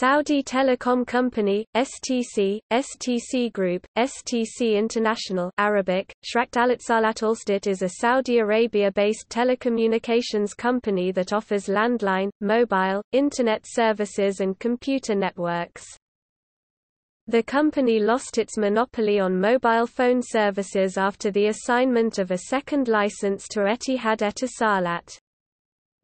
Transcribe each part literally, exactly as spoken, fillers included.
Saudi Telecom Company, S T C, S T C Group, S T C International Arabic, Al is a Saudi Arabia-based telecommunications company that offers landline, mobile, internet services and computer networks. The company lost its monopoly on mobile phone services after the assignment of a second license to Etihad Etisalat.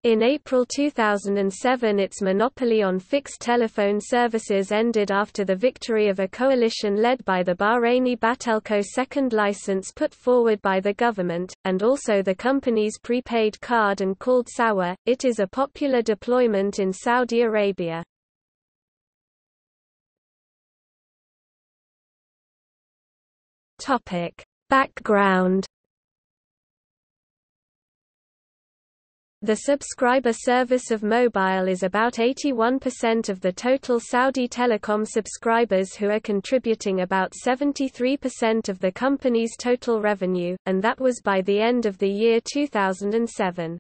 In April two thousand seven, its monopoly on fixed telephone services ended after the victory of a coalition led by the Bahraini Batelco second license put forward by the government, and also the company's prepaid card and called Sawa. It is a popular deployment in Saudi Arabia. Background. The subscriber service of mobile is about eighty-one percent of the total Saudi Telecom subscribers, who are contributing about seventy-three percent of the company's total revenue, and that was by the end of the year two thousand seven.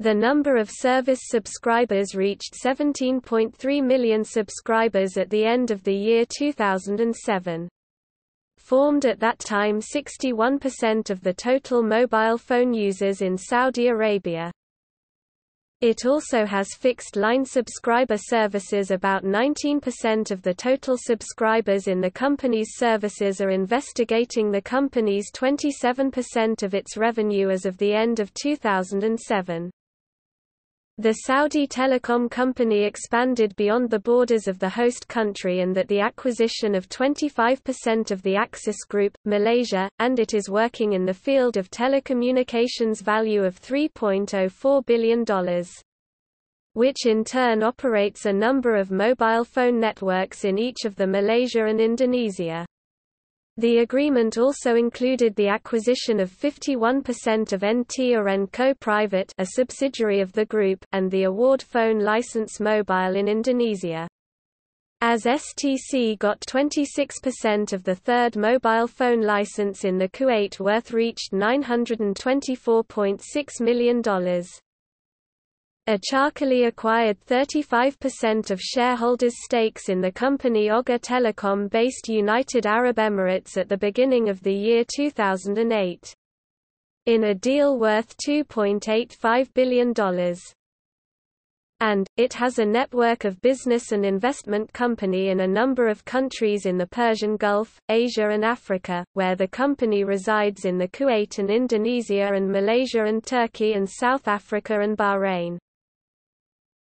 The number of service subscribers reached seventeen point three million subscribers at the end of the year two thousand seven. Formed at that time sixty-one percent of the total mobile phone users in Saudi Arabia. It also has fixed line subscriber services. About nineteen percent of the total subscribers in the company's services are investigating the company's twenty-seven percent of its revenue as of the end of two thousand seven. The Saudi Telecom Company expanded beyond the borders of the host country, and that the acquisition of twenty-five percent of the Axis Group, Malaysia, and it is working in the field of telecommunications, value of three point zero four billion dollars, which in turn operates a number of mobile phone networks in each of the Malaysia and Indonesia. The agreement also included the acquisition of fifty-one percent of N T R N Co Private, a subsidiary of the group, and the award phone license mobile in Indonesia. As S T C got twenty-six percent of the third mobile phone license in the Kuwait, worth reached nine hundred twenty-four point six million dollars. Achakali acquired thirty-five percent of shareholders' stakes in the company Oger Telecom based United Arab Emirates at the beginning of the year two thousand eight. In a deal worth two point eight five billion dollars. And it has a network of business and investment company in a number of countries in the Persian Gulf, Asia and Africa, where the company resides in the Kuwait and Indonesia and Malaysia and Turkey and South Africa and Bahrain.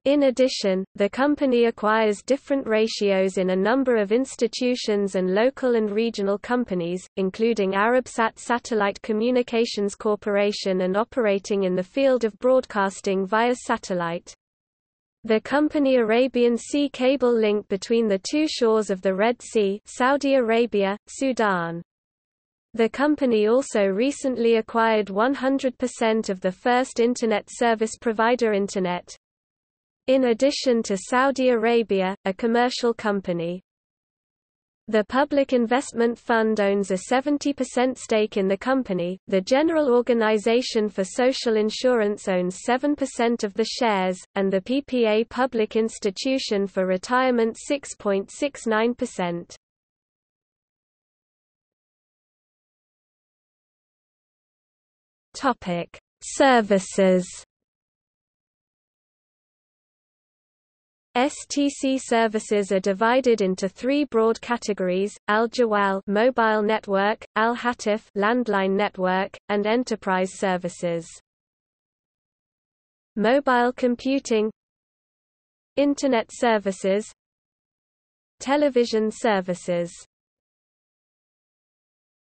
In addition, the company acquires different ratios in a number of institutions and local and regional companies, including Arabsat Satellite Communications Corporation, and operating in the field of broadcasting via satellite. The company Arabian Sea Cable Link between the two shores of the Red Sea, Saudi Arabia, Sudan. The company also recently acquired one hundred percent of the first internet service provider Internet. In addition to Saudi Arabia, a commercial company. The Public Investment Fund owns a seventy percent stake in the company, the General Organization for Social Insurance owns seven percent of the shares, and the P P A Public Institution for Retirement six point six nine percent. Topic: Services. S T C services are divided into three broad categories: Al-Jawal mobile network, Al-Hatif landline network, and enterprise services. Mobile computing, internet services, television services.